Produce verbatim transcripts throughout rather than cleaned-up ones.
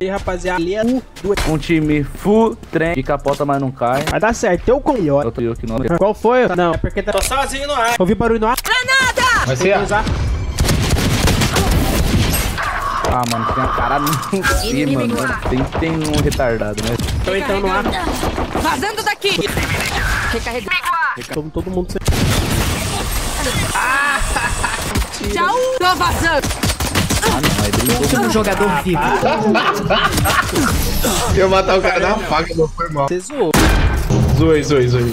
E rapaziada, ali é o um time full trem que capota, mas não cai. Vai dar certo, eu com melhor. Eu tô eu que não. Qual foi? Não, é porque tá... tô sozinho no ar. Ouvi barulho no ar. Granada! Vai ser usar. Ah, mano, tem uma cara em cima, mano. Tem, tem um retardado, né? Tô entrando no ar. Vazando daqui! Recarregando. Recarregando todo mundo sem. Ah! Tchau! Tô vazando! Ah, não, é brincou com um jogador vivo. Eu matar o cara da faca, não foi mal. Você zoou. Zoei, zoei, zoei.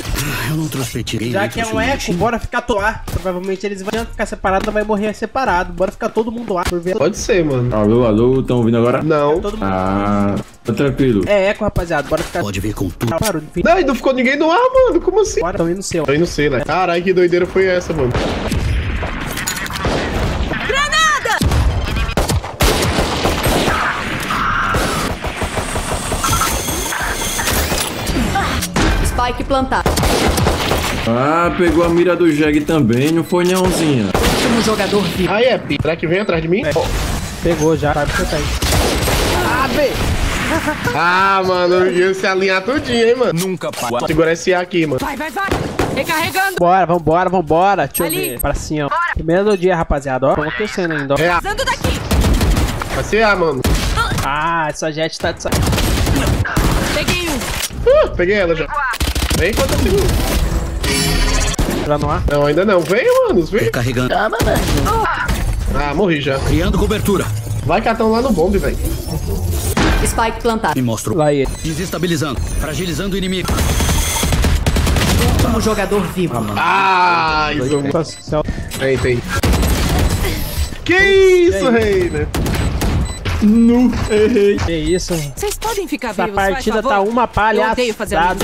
Eu não transpetirei. Já que é um eco, bora ficar toar. Provavelmente eles vão ficar separados, vai morrer separado. Bora ficar todo mundo lá. Por ver. Pode ser, mano. Alô, alô, tão ouvindo agora? Não. Ah, tá tranquilo. É eco, rapaziada, bora ficar. Pode ver com tudo. Não, e não ficou ninguém no ar, mano. Como assim? Bora, tão indo no céu. Tão indo no céu, né? Caralho, que doideira foi essa, mano. Que plantar. Ah, pegou a mira do Jag também, não foi nãozinha. Último jogador vivo. Aí é, P. Será que vem atrás de mim? É. Oh. Pegou já, sabe que você tá aí. Ah, B. Ah, mano, eu ia se alinhar todinho, hein, mano. Nunca, pá. Segura esse A aqui, mano. Vai, vai, vai. Recarregando. Bora, vambora, vambora. Deixa ali. Eu ver. Pra cima, ó. Bora. Primeiro do dia, rapaziada, ó. Tô acontecendo ainda, ó. É. Daqui. Vai ser A, mano. Ah, essa Jet tá de saída. Peguei um. Uh, peguei ela já. Vem enquanto eu seguro. Já no ar? Não, ainda não. Vem, mano. Vem. Carregando. Ah, ah, morri já. Criando cobertura. Vai catão lá no bombe, velho. Spike plantado. Me mostrou. Lá ele. Desestabilizando. Fragilizando o inimigo. Como jogador vivo. Ah, mano. Ah, isso. Tem, tem. Que isso, rei, né? Não, errei. É isso. Vocês podem ficar vivos, essa partida tá uma palhaçada.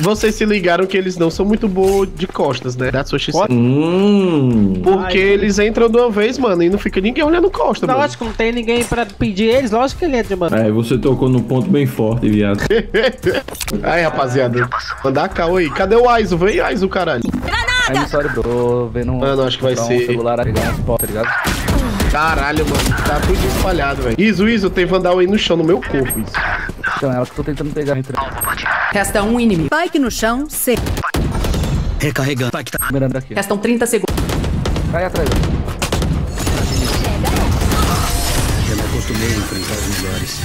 Vocês se ligaram que eles não são muito bons de costas, né? Da sua x. Hum. Porque ai, eles entram de uma vez, mano, e não fica ninguém olhando costa, tá, mano. Lógico, não tem ninguém pra pedir eles, lógico que ele entra, mano. É, você tocou num ponto bem forte, viado. Aí, rapaziada, mandar a cal aí. Cadê o Aizo? Vem, Aizo, caralho. Granada! Aí, sorry, bro, vendo um... Mano, acho que vai ser... Um celular, tá ligado? Caralho, mano, tá tudo espalhado, velho. Iso, Iso, tem Vandal aí no chão, no meu corpo, Iso. Então, ela que tô tentando pegar. Resta um inimigo. Spike no chão, C. Recarregando. Spike tá mirando aqui. Restam trinta segundos. Vai atrás. Já me acostumei a enfrentar os melhores.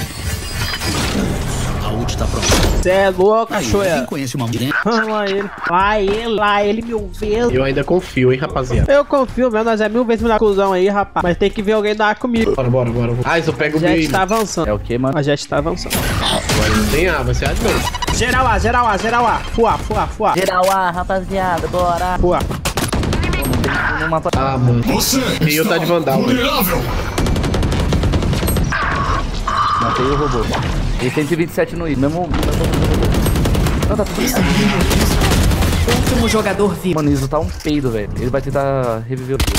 A ult tá pronta. Cê é louco, cachoeira. Quem conhece uma mulher? Lá ele. Lá ele, lá ele, mil vezes. Eu ainda confio, hein, rapaziada. Eu confio mesmo, nós é mil vezes na cuzão aí, rapaz. Mas tem que ver alguém dar comigo. Bora, bora, bora. Ah, isso eu pego o meu. A Jet tá avançando. É o que, mano? A Jet tá avançando. Agora não tem A, vai ser A de novo. Geral A, geral A, geral A. Fuá, fuá, fuá. Geral A, rapaziada, bora. Fuá. Ah, mano. E eu tá de Vandal, velho. Matei o robô. E cento e vinte e sete no I, mesmo. Não, tá tudo isso. Último jogador vivo. Mano, isso tá um peido, velho. Ele vai tentar reviver o jogo.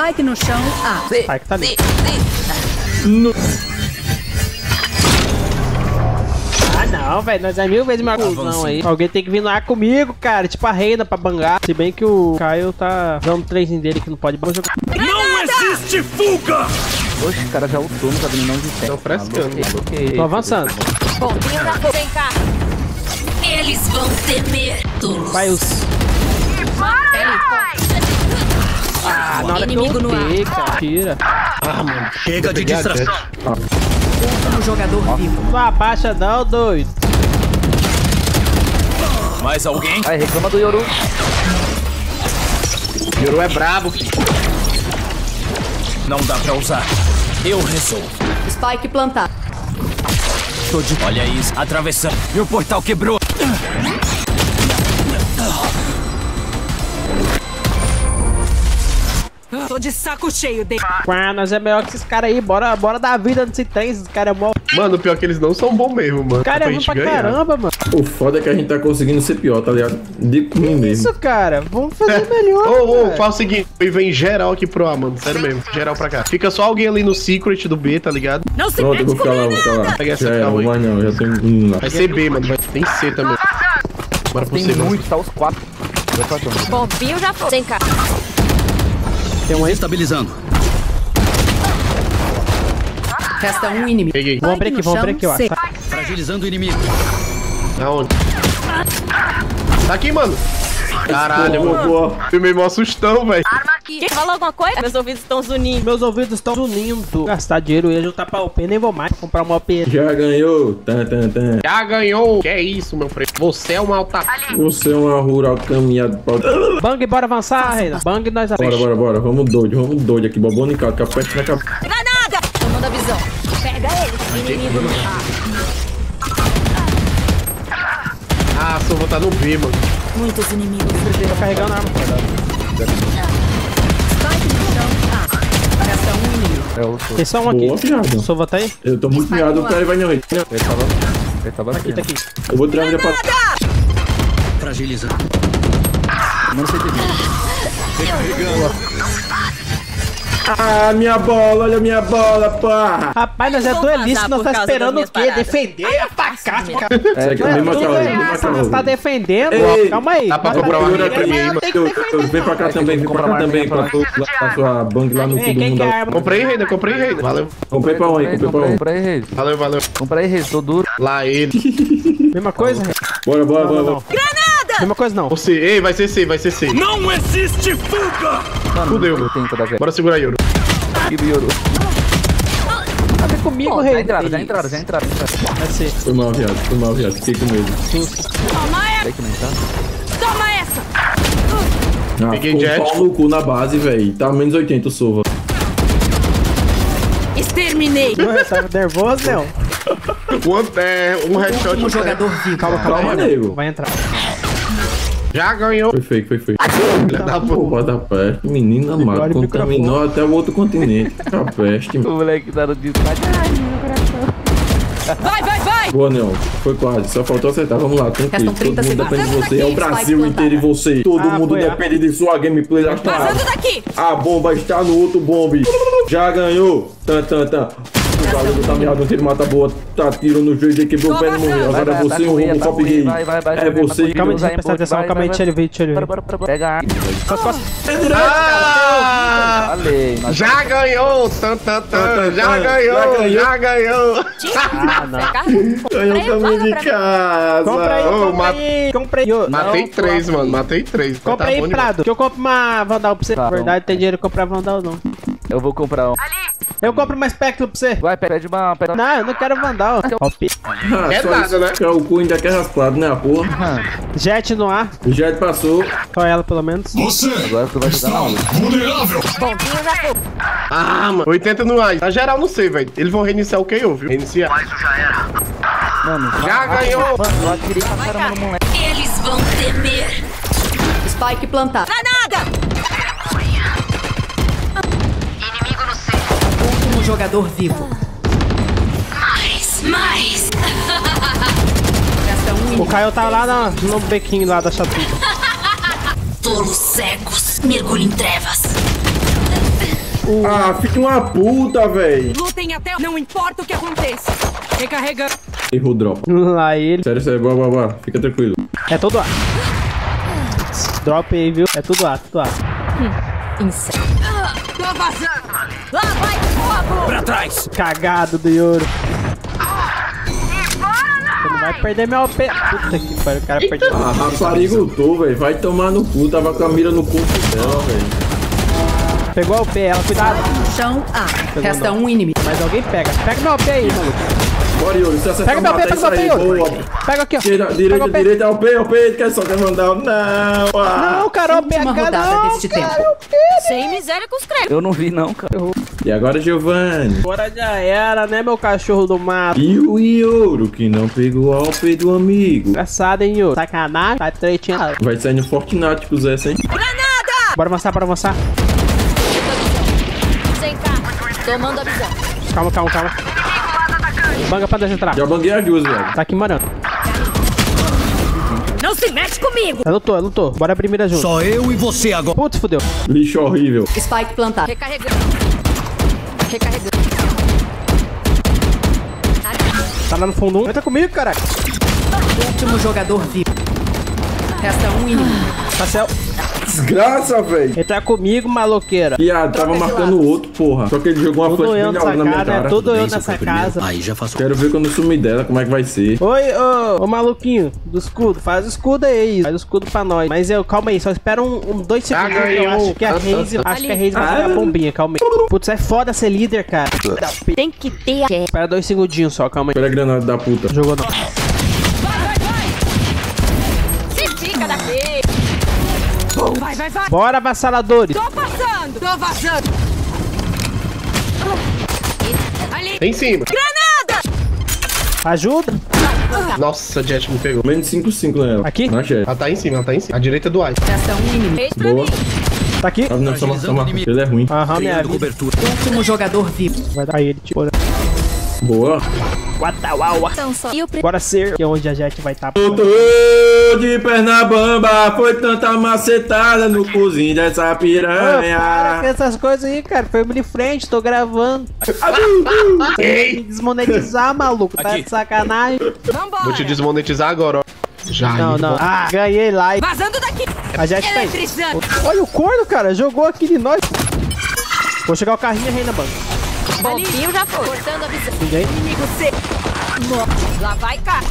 Spike no chão. Ah, Spike tá ali. No... Ah, não, velho. Nós é mil vezes mais cuzão aí. Alguém tem que vir lá comigo, cara. Tipo a Reina pra bangar. Se bem que o Caio tá dando três dele que não pode bangar. Não existe fuga! Oxe, o cara já ultou, não tá vindo não de tempo. Tô frescando. Tô avançando. Bom, vem cá. Eles vão temer todos. Vai, os... Ah, na hora que eu ultei, cara. Tira. Ah, mano. Chega de distração. Outro jogador vivo. Não abaixa não, doido. Mais alguém? Aí, reclama do Yoru. Yoru é brabo, filho. Não dá pra usar. Eu resolvo. Spike plantar. Tô de... Olha isso. Atravessando. Meu portal quebrou. Tô de saco cheio dele. Ah, nós é melhor que esses caras aí. Bora, bora dar vida nesse trem. Esses caras é mó... Mano, pior que eles não são bons mesmo, mano. O cara é ruim pra caramba, mano. O foda é que a gente tá conseguindo ser pior, tá ligado? De comigo mesmo. Isso, cara. Vamos fazer melhor. Ô, ô, faz o seguinte. Vem geral aqui pro A, mano. Sério mesmo. Geral pra cá. Fica só alguém ali no secret do B, tá ligado? Não se mete comigo nada. Vou ficar lá, vou ficar lá. Já é, não vai não. Já tem um lá. Vai ser B, mano. Tem C também. Bora pro C, mano. Tem muito, tá os quatro. Bombinho já foi. Sem cara. Tem um aí. Estabilizando. Resta um inimigo. Peguei. Vamos abrir aqui, vamos abrir aqui, ó. Fragilizando o inimigo. Aonde? Tá aqui, mano. Caralho, vovô. Filmei mó assustão, velho. Arma aqui. Quer falar alguma coisa? Meus ouvidos estão zunindo. Meus ouvidos estão zunindo. Gastar dinheiro e juntar pra O P. Nem vou mais comprar uma O P. Já ganhou. Tan, tan, tan. Já ganhou. Que é isso, meu freio. Você é um alta... Você é uma rural caminhada. Bang, bora avançar, Reina. Bang, nós avançamos. Bora, bora, bora. Vamos doido, vamos doido aqui. Bobão e caldo. Capaz de ficar... Granada! Tomando a visão. Pega ele, inimigo. Ah, só vou estar no B, mano. Muitos inimigos. Tô carregando a arma. Tem só um aqui. O Sova tá aí? Eu tô muito miado, o cara vai não. Ele tava. Ele tava aqui. Tá aqui. Eu vou tirar ele pra. Fragilizar. Não sei o que. Ah, minha bola, olha a minha bola, pá. Rapaz, nós é duelista, nós tá esperando o quê? Defender a facada, cara. É, que eu me matar. Você tá defendendo? Ei, calma aí. Dá pra comprar uma pra mim aí, mano. Vem pra cá também, vem pra cá também. Pra sua bang lá no fundo. Comprei, Reida, comprei, Reida. Valeu. Comprei pra um aí, comprei pra um. Comprei, Reida. Valeu, valeu. Comprei, Reida, tô duro. Lá ele. Mesma coisa, Reida. Bora, bora, bora. Mesma coisa não. Você, ei, vai ser C, vai ser C. Não existe fuga! Mano, fudeu. Eu tenho toda a vez. Bora segurar, Yoro. Yoro. Ah, vem comigo, oh, rei. Já entraram, já entraram, já entraram. Vai ser. Foi mal, viado, foi mal, viado. Fiquei com medo. Toma essa! Toma essa! Ah, peguei ficou jet. Um pau no cu na base, velho. Tá menos oitenta o Sova. Exterminei. Ué, tava nervoso, Léo? Um headshot. Um jogador vivo. Calma, calma, nego. Vai entrar. Já ganhou. Foi fake, foi fake. Filha da porra da peste. Menina mata, contaminou até o outro continente. A peste. O moleque tá no desmaio. Ai, meu coração. Vai, vai, vai. Boa, Neo. Foi quase. Só faltou acertar. Vamos lá, tranquilo. Todo mundo depende de você. É o Brasil inteiro e você. Todo mundo depende de sua gameplay. Passando daqui. A bomba está no outro bombe. Já ganhou. Tan, tan, tan. O garoto tá mirado, um tiro mata boa, tá tiro no joelho, quebrou o pé e morreu. Agora é você, o rumo, só peguei. É você. Calma aí, presta atenção, calma aí, tira ele, veio, tira ele. Pega a... Ah! Já ganhou, tan, tan, tan, já ganhou, já ganhou. Ganhou também de casa. Comprei, comprei. Matei três, mano, matei três. Comprei, Prado, que eu compro uma Vandal pra você. Na verdade, tem dinheiro pra comprar Vandal, não. Eu vou comprar um. Eu compro uma espectro pra você. Vai, pede uma... Pera... Não, eu não quero Vandal. Ah, é nada, né? O cu ainda quer raspado, né, a porra? Ah. Jet no ar. O Jet passou. Só ela, pelo menos. Você agora tu vai jogar na onda. Vulnerável. Ah, mano. oitenta no ar. Na geral, não sei, velho. Eles vão reiniciar o K O, viu? Reiniciar. Mas já era. Mano, já ganhou. Mano, eu atirei a cara no moleque. Eles vão temer. Spike plantar. Granada! Jogador vivo. Mais, mais. O Caio tá lá na, no bequinho lá da chapinha. Tolos cegos, mergulho em trevas. Uh. Ah, fica uma puta, véi. Lutem até. Não importa o que aconteça. Recarregando. Errou o drop. Lá ele. Sério, sério, bora, bora, bora. Fica tranquilo. É todo A. Drop aí, viu? É tudo A, tudo A. Hum, insano. Ah, tô vazando. Lá vai. Pra trás! Cagado do Yoro. Você não vai perder meu O P. Puta que pariu, o cara eita. Perdeu. Ah, raparigo tu, velho. Vai tomar no cu. Tava com a mira no cu dela, velho. Pegou a O P, ela, cuidado. Chão A. Ah, resta um inimigo. Mas alguém pega. Pega meu O P aí, maluco. Bora, Yoro. Você acerta pega o meu O P, pega aí, meu O P, pega aqui, ó. Direita, direita, direita. O P, o P. Ele quer só quer mandar. Não, ah. Não, cara, o P. Não, cara, tempo. Sem miséria com os créditos. Eu não vi, não, cara. Eu... E agora, Giovanni? Agora já era, né, meu cachorro do mato? E o Yoro, que não pegou a O P do amigo. Engraçado, hein, Yoro? Sacanagem. Vai tretinha. Vai sair no Fortnite com o Zé, hein? Granada! Bora avançar, bora avançar. Sem cá. Tomando a visão. Calma, calma, calma. Banga pra desentrar. Já banguei as duas, velho. Tá aqui, morando. Não se mexe comigo! Eu não tô, eu não tô. Bora a primeira junto. Só eu e você agora. Putz, fodeu. Lixo horrível. Spike plantado. Recarregando. Recarregando. Tá lá no fundo. Entra comigo, caraca. Último jogador vivo. Resta um inimigo. Tá céu. desgraça, velho. Ele tá comigo, maloqueira. Piada, tava marcando o outro, porra. Só que ele jogou uma flash bem alta na minha cara. Todo eu nessa casa. Aí já faço. Quero ver quando eu sumir dela, como é que vai ser. Oi, ô, ô maluquinho do escudo. Faz o escudo aí. Faz o escudo pra nós. Mas eu, calma aí, só espera um, um dois segundos. Ah, eu acho que a Raze, acho que a Raze vai dar a bombinha, calma aí. Putz, é foda ser líder, cara. Tem que ter. Espera dois segundinhos só, calma aí. Espera a granada da puta. Jogou não. Vai, vai, vai. Bora, avassaladores. Tô passando. Tô vazando. Ali. Em cima. Granada. Ajuda. Nossa, a Jet me pegou. Menos cinco cinco nela. Aqui? Na Jet. Ela tá em cima, ela tá em cima. A direita do Ice. Boa. Tá aqui. Ah, não, só uma, só uma. Ele é ruim. Aham, minha cobertura. Último jogador vivo. Vai dar aí, ele tipo... Boa. Guatauaua. Bora ser que é onde a Jet vai estar. Eu tô de perna bamba. Foi tanta macetada no cozinho dessa piranha. Oh, para com essas coisas aí, cara. Foi de frente, tô gravando. Tem que desmonetizar, maluco. Tá aqui. De sacanagem. Vambora. Vou te desmonetizar agora, ó. Já, não, não. Bom. Ah, ganhei lá. Vazando daqui. A Jet tá aí. Olha o corno, cara. Jogou aqui de nós. Vou chegar o carrinho aí na banca. Bombinho já foi. Cortando a visão. Ninguém? Inimigo C. Nossa. Lá vai, cara.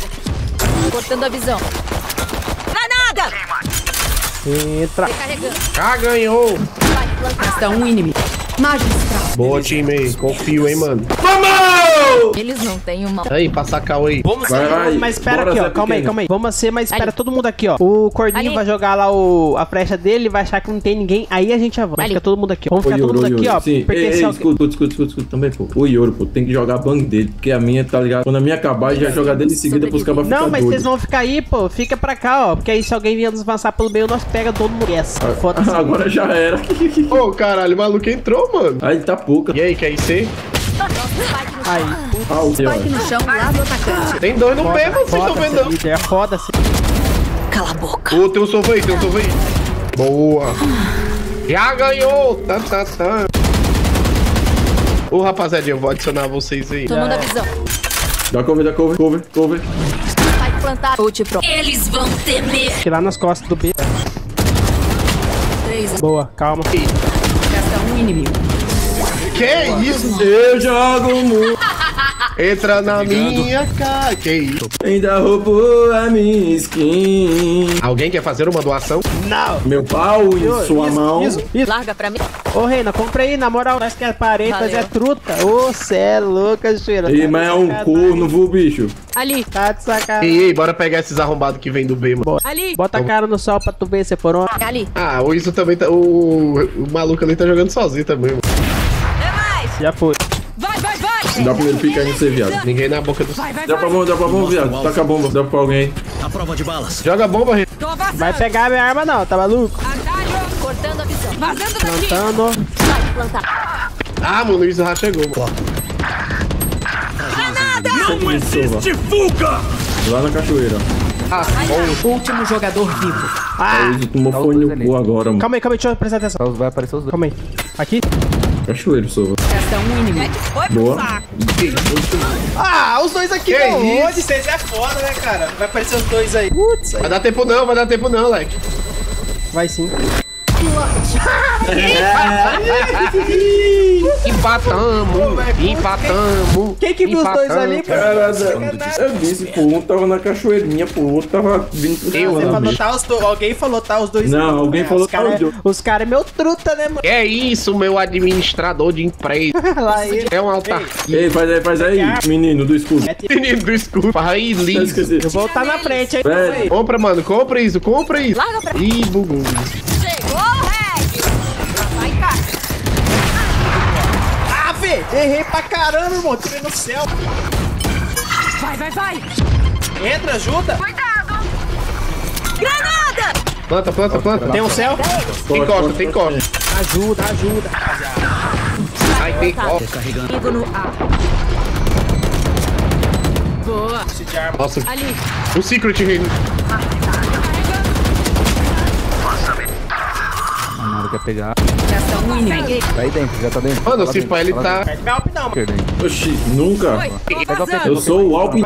Cortando a visão. Granada! Entra. Ah, ganhou. Está um inimigo. Magistral. Boa, time. Confio, hein, mano. Vamos! Eles não têm uma... Aí, passa cá, aí. Vamos vai, vai. Mas espera bora, aqui, ó. Calma pequeno. aí, calma aí. Vamos ser, mas espera ali. Todo mundo aqui, ó. O Cordinho ali vai jogar lá o... a flecha dele, vai achar que não tem ninguém. Aí a gente avança. Vai ficar todo mundo aqui, ó. Vamos ficar todo mundo aqui, ó. Sim. Ei, ei, escuta, escuta, escuta também, pô. O Ioro, pô. Tem que jogar a bang dele, porque a minha, tá ligado? Quando a minha acabar, já jogar dele em seguida pros cabas ficarem. Não, mas doido. Vocês vão ficar aí, pô. Fica pra cá, ó. Porque aí se alguém vier nos avançar pelo meio, nós pega todo mundo. Yes. Foda-se. Agora já era. Ô, caralho, o maluco entrou, mano. Aí tá pouca. E aí, quer ir ser? Aí. Ah, o Spike no chão, lá do atacante. Tem dois no pé, vocês estão vendo. É foda-se. Cala a boca. Ô, oh, tem um sofá aí, tem um sofá aí. Boa. Já ganhou. Tá, tá, tá. Ô, oh, rapaziada, eu vou adicionar vocês aí. Todo mundo a visão. Dá cover, dá cover, cover, cover. Vai plantar. Eles vão temer. Tirar nas costas do B. Três. Boa, calma. Um inimigo. Que isso? Eu jogo muito. Entra na minha cara. Que isso? Ainda roubou a minha skin. Alguém quer fazer uma doação? Não. Meu pau e eu, sua isso, mão. Isso, isso. Larga pra mim. Ô, Reina, compra aí. Na moral, nós que é parede, mas é truta. Ô, cê é louca, cheira. Ei, tá mas é um corno, viu, bicho? Ali. Tá de sacanagem. Ei, ei, bora pegar esses arrombados que vem do B, mano. Bota. Ali. Bota a cara no sol pra tu ver se for um. Ali. Ah, o Iso também tá... O, o maluco ali tá jogando sozinho também, mano. É mais. Já foi. Vai, vai, vai. Dá pra ele picar em ser viado. Ninguém na boca do... Vai, vai, vai. Dá pra bomba, dá pra bomba, viado. Taca a bomba. Dá pra alguém aí. A prova de balas. Joga a bomba, Reina. Vai pegar a minha arma não, tá maluco? Atalho, cortando a visão. Vazando daqui. Plantando. Vai plantar. Ah, mano, o Luiz já chegou. Granada! Não existe fuga! Lá na cachoeira. Ah, o último jogador vivo. Ah, ele tomou fone no cu agora, mano. Calma aí, calma aí, deixa eu prestar atenção. Vai aparecer os dois. Calma aí. Aqui. Cachoeiro, Sova. Essa um inimigo. Boa. Ah, os dois aqui, velho. Hoje vocês é foda, né, cara? Vai aparecer os dois aí. Putz. Vai dar tempo não, vai dar tempo não, leque. Vai sim. Empatamos, empatamos. Quem que viu os dois ali? Cara, eu disse, pô, um tava na cachoeirinha, pô, o outro tava vindo pro céu. Alguém falou, tá, os dois. Não, alguém falou, tá, os dois. Os caras é meu truta, né, mano? É isso, meu administrador de empresa. É um autarquia. Ei, faz aí, faz aí, menino do escudo. Menino do escudo. Aí, lindo. Eu vou estar na frente, aí. Compra, mano, compra isso, compra isso. Ih, bugou. Errei pra caramba, irmão. Tirei no céu. Vai, vai, vai. Entra, ajuda. Cuidado. Granada. Planta, planta, planta. Tem um céu? Tem corda, tem corda. Ajuda, ajuda. Ai, tem corda. Carregando no A. Boa. Nossa. Ali. O Secret Reino. Nossa, que é pegar. Tá aí dentro, já tá dentro. Mano, se pá, ele tá... Oxi, nunca. Eu sou o Alpin.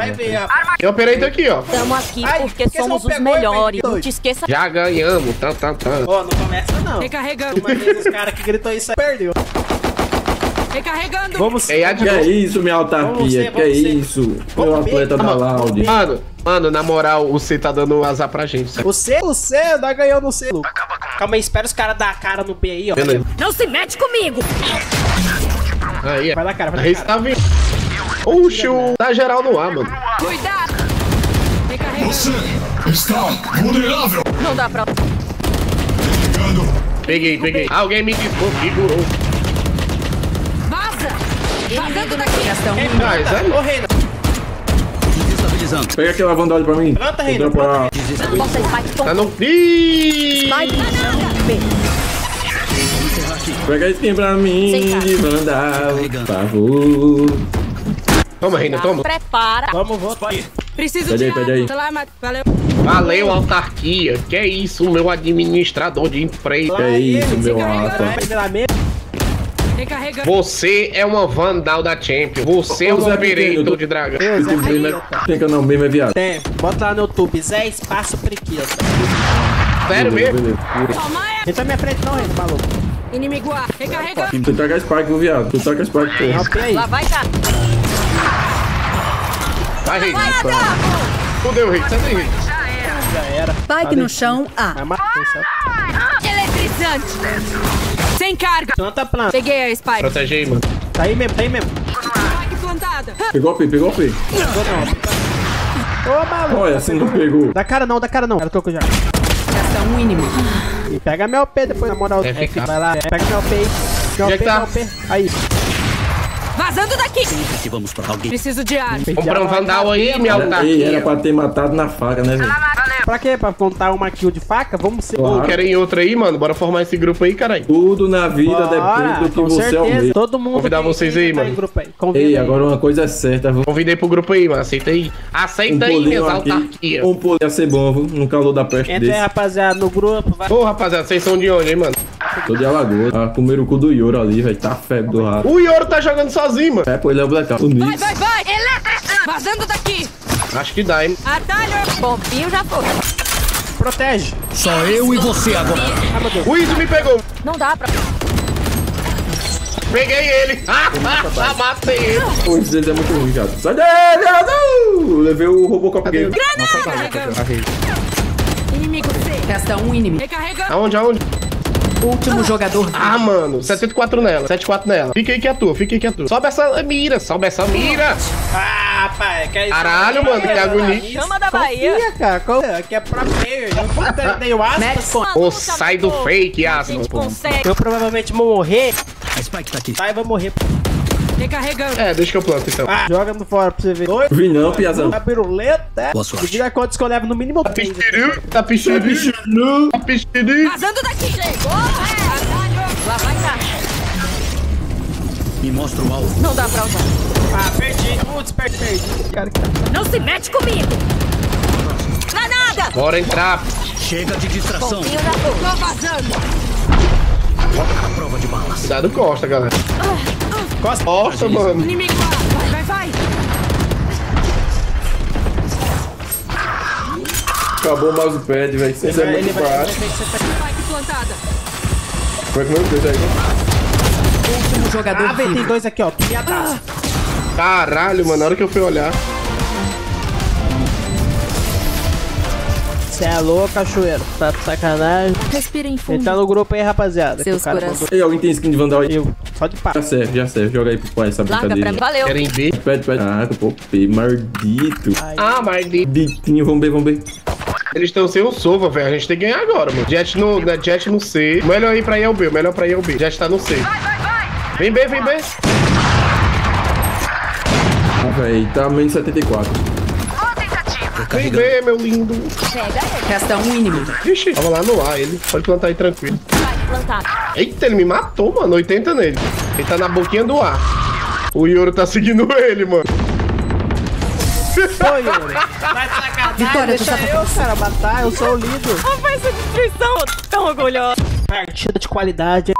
Eu operei daqui, ó. Estamos aqui porque somos os melhores. Não te esqueça. Já ganhamos, tá, tá, tá. Ó, não começa não. Recarregando. Uma vez os caras que gritou isso aí perdeu. Recarregando. Vamos. Que é isso, minha autarquia? Que é isso? Meu atleta da Laude. Mano, mano, na moral, você tá dando azar pra gente. Sabe? Você, você, dá ganhando no selo. Calma aí, espera os caras dar a cara no B aí, ó. Beleza. Não se mete comigo. Aí, vai lá, cara, vai lá. Aí está vindo. Oxi, tá geral no ar, mano. Cuidado. Recarregando. Você está vulnerável. Não dá pra. Peguei, peguei. Alguém me desconfigurou. Vazando daqui. Ô, Reina. Desestabilizando. Pega aquela vandalha pra mim. Planta, Reina. Pra... Tá no fim. Vai nada. Pega esse tempo pra mim. De vandal. Por favor. Toma, Reina, toma. Prepara. Vamos, vamos. Preciso de água. Valeu. Valeu, autarquia. Que é isso, meu administrador de emprego. Que é isso, meu ato. Você é uma vandal da Champions. Você é um perito de dragão. Tem canal mesmo, é viado. Tem, bota lá no YouTube, Zé Espaço Priquita. Sério mesmo? Ele tá me apresentando, Reino, maluco. Inimigo A, recarrega. Tu taca a Spark, meu viado. Tu taca a Spark, pô. Lá vai, cara. Vai, Reino. Fudeu, Reino, sai daí, Reino. Já era. Bike no chão, A. Eletrizante. Sem carga. Planta, planta. Peguei a Spike. Protegei, mano. Tá aí mesmo, tá aí mesmo. Spike plantada. Pegou a P, pegou a P. Pegou não. Ô, maluco. Olha, você não pegou. Dá cara não, dá cara não. Era o troco já. Essa é um mínimo. E pega meu P depois, na moral. É, vai lá. Pega meu P aí. Meu P, meu P. Aí. Vazando daqui. Que vamos pra alguém. Preciso de ar. Comprar um vandal aí, meu altar. Era pra ter matado na faca, né, velho? Pra quê? Pra plantar uma kill de faca? Vamos ser... Claro. Pô, querem outra aí, mano? Bora formar esse grupo aí, caralho. Tudo na vida bora, depende do que você almeja. Todo mundo convidar vocês aí, mano. Aí. Ei, aí. Agora uma coisa é certa. Vou... Convidei pro grupo aí, mano. Aceita aí. Aceita um aí, minhas autarquias. Um poder ia ser bom, viu? No calor da peste desse. Entra aí, rapaziada, no grupo. Vai. Ô, rapaziada, vocês são de onde, hein, mano? Tô de Alagoas. Ah, comeram o cu do Yoro ali, velho. Tá febre do rato. O Yoro tá jogando sozinho, mano. É, pô, ele é o blackout. Vai, vai, vai. Elétrica. Vazando daqui. Acho que dá, hein? Atalho. Bombinho já foi. Protege. Só eu e você agora. Ah, o Izzy me pegou. Não dá pra... Peguei ele. Ah, ah, matei ele. O Izzy é muito ruim, cara. Sai dele. Levei o Robocop Game. Inimigo C. Resta um inimigo. Recarregando. Aonde, aonde? Último jogador. Ah, mano. setenta e quatro nela. setenta e quatro nela. Fica aí que é tua. Fica aí que é tua. Sobe essa mira. Sobe essa mira. Ah, pai. Que é isso? Caralho, mano. Que agonia. Chama da Bahia. Confia, cara. Aqui é pro player. Não puta, nem o Aspas. Ô, sai do fake, Aspas. Eu provavelmente vou morrer. A Spike tá aqui. Vai, vou morrer. Recarregando. É, deixa que eu planto, então. Ah, joga no fora pra você ver. Oi, vi não, piazão. Tá piruleta. Boa sorte. Me diga quantos que eu levo no mínimo. Tá pichiru. Tá pichiru. Tá pichiru. Tá pichiru. Vazando daqui, gente. Lá vai cá. Me mostra o alvo. Não dá pra usar. Ah, perdi. Putz, perdi. Cara que tá... Não se mete comigo. Granada. Bora entrar. Chega de distração. Tô vazando. A prova de balas. Cuidado, Costa, galera. Ah, ah. Costa, Costa, mano. Inimigo lá. Vai, vai, vai. Acabou o mousepad, velho. Isso é muito fácil. Vai com meu Deus aí. Último jogador. Ah, velho, tem dois aqui, ó. Ah. Caralho, mano. Na hora que eu fui olhar. Você é louco, cachoeiro. Tá de sacanagem. Respira em fundo. Ele tá no grupo aí, rapaziada. Seus corações. Ei, alguém tem skin de vandal aí? Eu. Só de pá. Já serve, já serve. Joga aí pro pai essa brincadeira. Larga pra mim. Valeu. Querem ver? Pede, pede. Ah, pô, P. Maldito. Ah, maldito. Ditinho, vamos ver, vamos ver. Eles estão sem o sova, velho. A gente tem que ganhar agora, mano. Jet no, na, jet no C. Melhor ir pra ir ao B. Melhor pra ir ao B. Jet tá no C. Vai, vai, vai. Vem B, vem B. Ah, velho. Tá menos setenta e quatro. Vem ver, meu lindo. Resta um inimigo. Ixi, tava lá no ar ele. Pode plantar aí tranquilo. Vai plantar. Eita, ele me matou, mano. oitenta nele. Ele tá na boquinha do ar. O Yoro tá seguindo ele, mano. Ô, Yoro. Vai sacanagem. Vitória, deixa eu, cara, matar. Eu sou o líder. Não faz essa destruição tão orgulhosa. Partida de qualidade.